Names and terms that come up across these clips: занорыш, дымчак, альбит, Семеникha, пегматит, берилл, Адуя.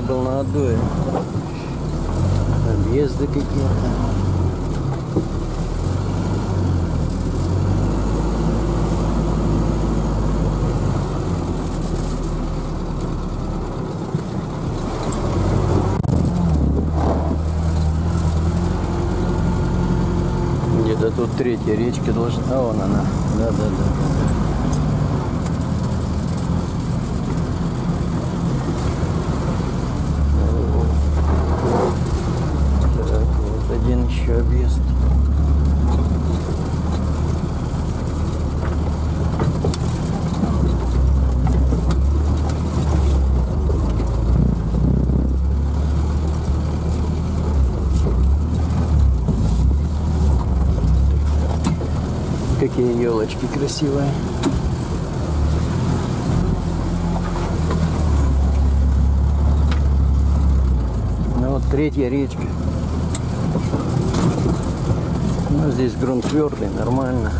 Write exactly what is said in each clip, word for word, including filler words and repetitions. не был на Адуе. Объезды какие-то. Тут третья речка должна... А, вон она. Да, да, да. Так, вот один еще объезд. Какие елочки красивые. Ну вот третья речка. Ну, здесь грунт твердый, нормально.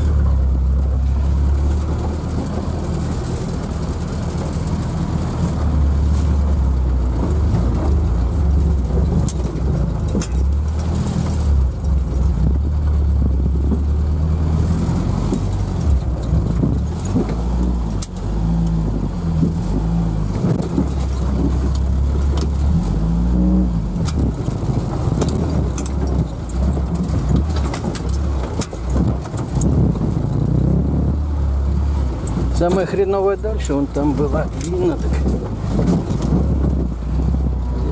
Самое хреновое дальше, вон там было видно, так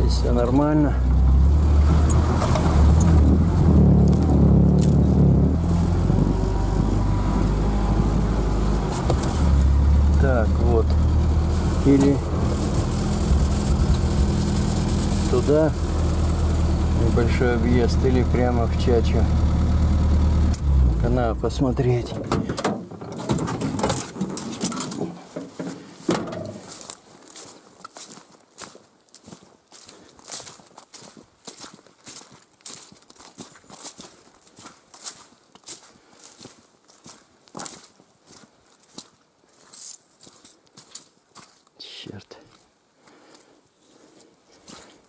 здесь все нормально. Так, вот, или туда небольшой объезд, или прямо в чачу. Канал посмотреть.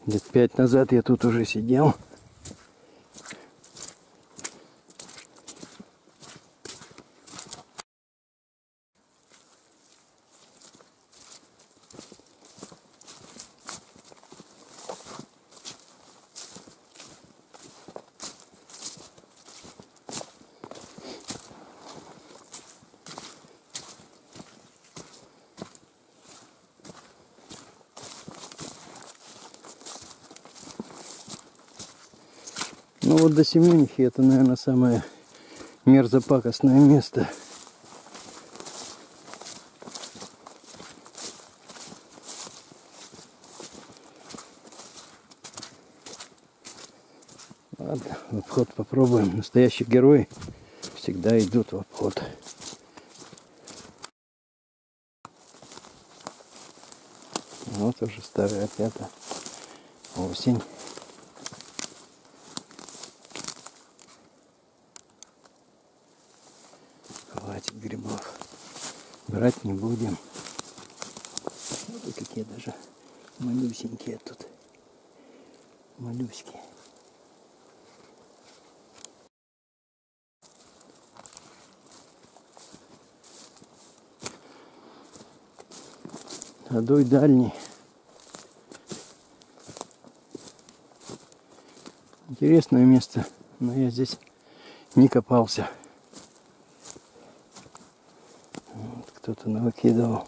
Лет пять назад я тут уже сидел. Ну вот до Семенихи это, наверное, самое мерзопакостное место. Ладно, в обход попробуем. Настоящие герои всегда идут в обход. Вот уже старая опять осень. Грибов брать не будем. Вот какие даже малюсенькие тут. Малюськи. Адуй дальний. Интересное место, но я здесь не копался. Кто-то навыкидывал.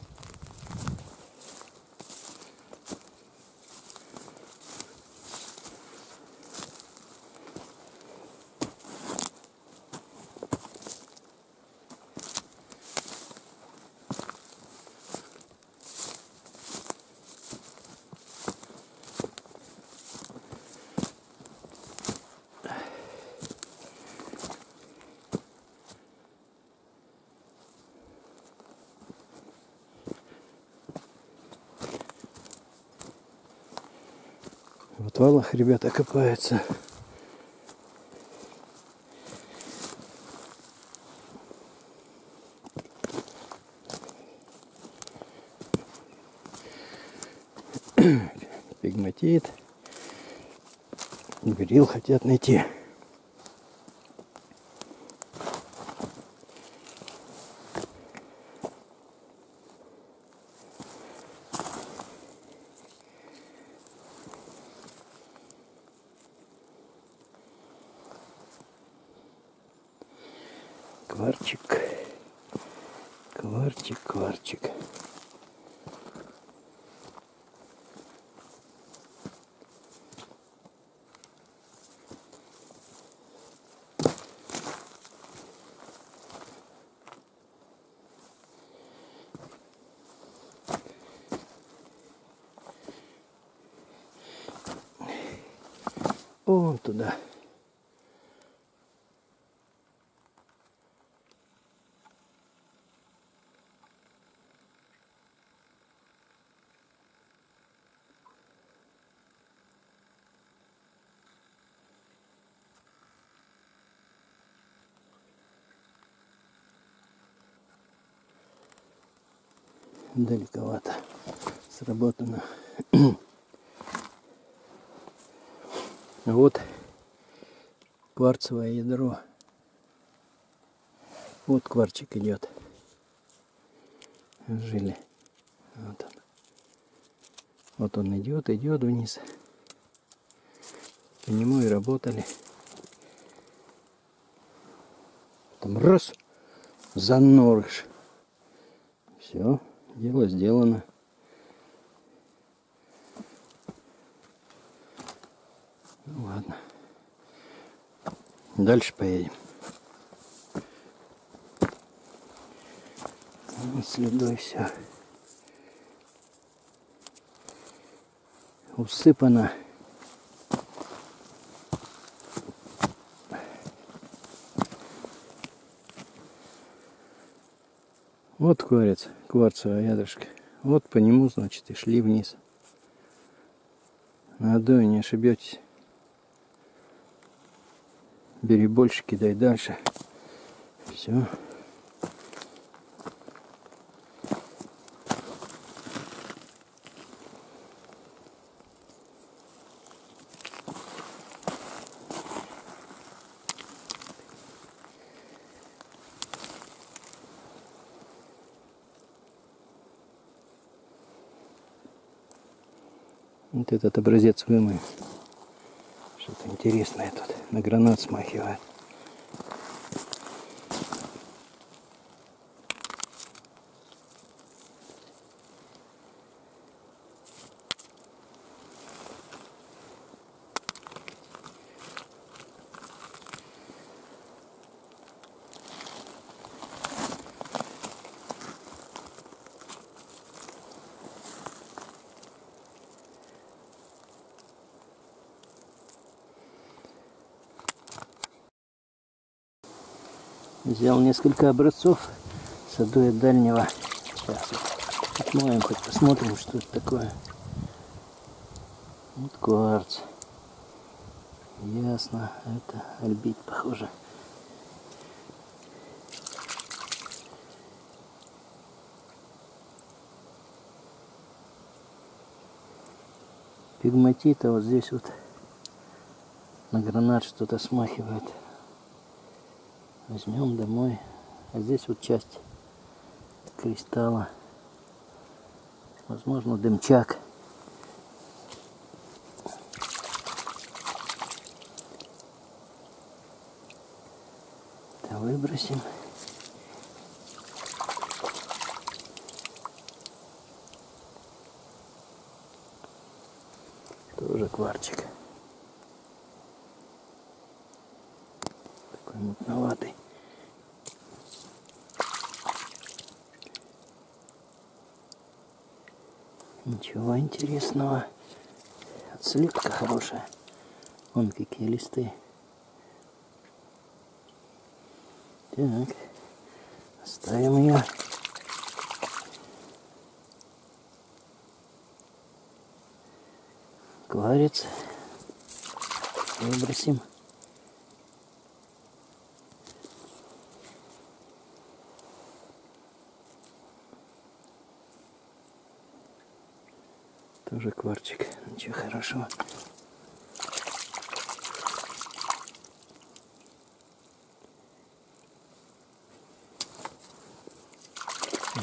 В отвалах ребята копаются. Пегматит. пегматит, берилл хотят найти. Кварчик, кварчик, кварчик. Вон туда. Далековато сработано. Вот кварцевое ядро. Вот кварчик идет. Жили. Вот он. Вот он идет, идет вниз. По нему и работали. Потом раз, занорыш. Все. Дело сделано. Ну, ладно. Дальше поедем. Следой все усыпано. Вот кварц, кварцевое ядрышко. Вот по нему, значит, и шли вниз. На Адуе не ошибетесь. Бери больше, кидай дальше. Все. Вот этот образец вымою. Что-то интересное тут. На гранат смахивает. Взял несколько образцов с Адуя дальнего. Сейчас отмоем, хоть посмотрим, что это такое. Вот кварц. Ясно, это альбит, похоже. Пегматита вот здесь вот на гранат что-то смахивает. Возьмем домой. А здесь вот часть кристалла. Возможно, дымчак. Это выбросим. Тоже кварчик. Такой мутноватый. Ничего интересного. Отслепка хорошая. Вон какие листы. Так. Оставим ее. Кварец. Выбросим. Тоже кварчик. Ничего хорошего.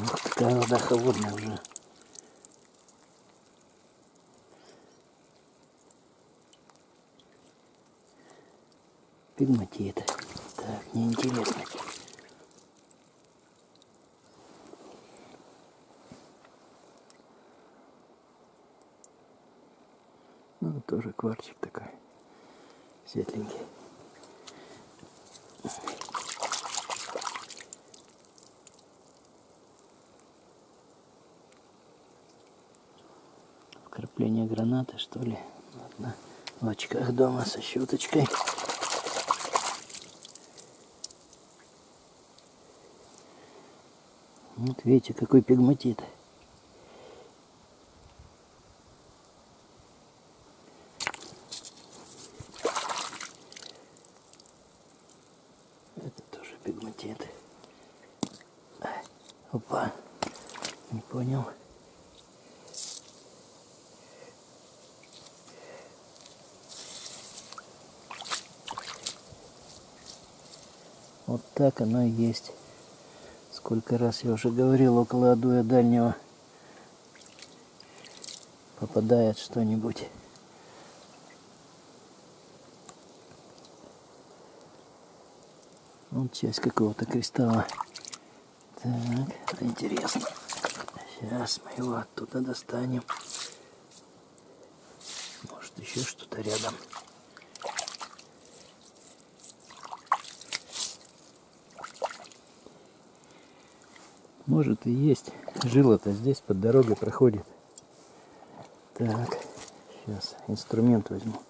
Ух, какая вода холодная уже. Пегматит. Так, неинтересно. Ну, тоже кварчик такой светленький. Вкрапление гранаты, что ли? Ладно. В очках дома со щеточкой. Вот видите, какой пегматит. Это тоже пегматит. Опа, не понял. Вот так оно и есть. Сколько раз я уже говорил, около Адуя дальнего попадает что-нибудь. Вот часть какого-то кристалла. Так, это интересно. Сейчас мы его оттуда достанем. Может, еще что-то рядом. Может и есть. Жила-то здесь под дорогой проходит. Так, сейчас инструмент возьму.